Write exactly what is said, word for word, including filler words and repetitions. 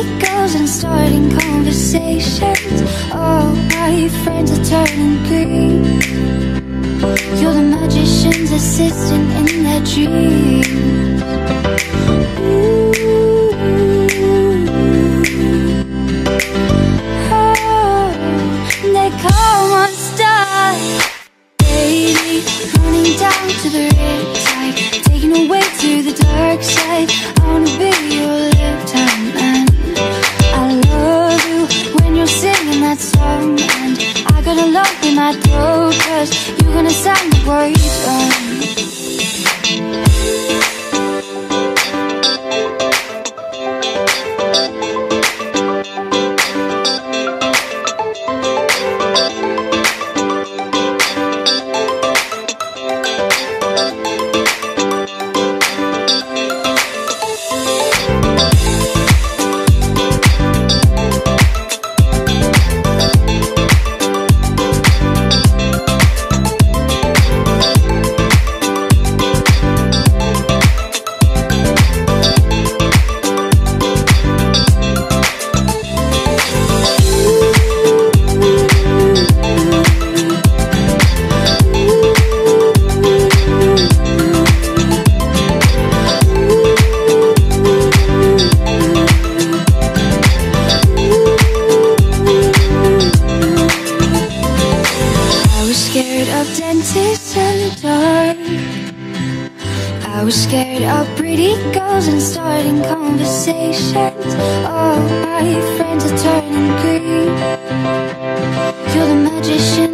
Sweet girls and starting conversations. All my friends are turning green. You're the magician's assistant in their dreams. Ooh. Oh, they call one star. Baby, running down to the red side, taking away to the dark side. I wanna be your lifetime man. I love you when you're singing that song, and I got a lump in my throat, 'cause you're gonna sign the words magician.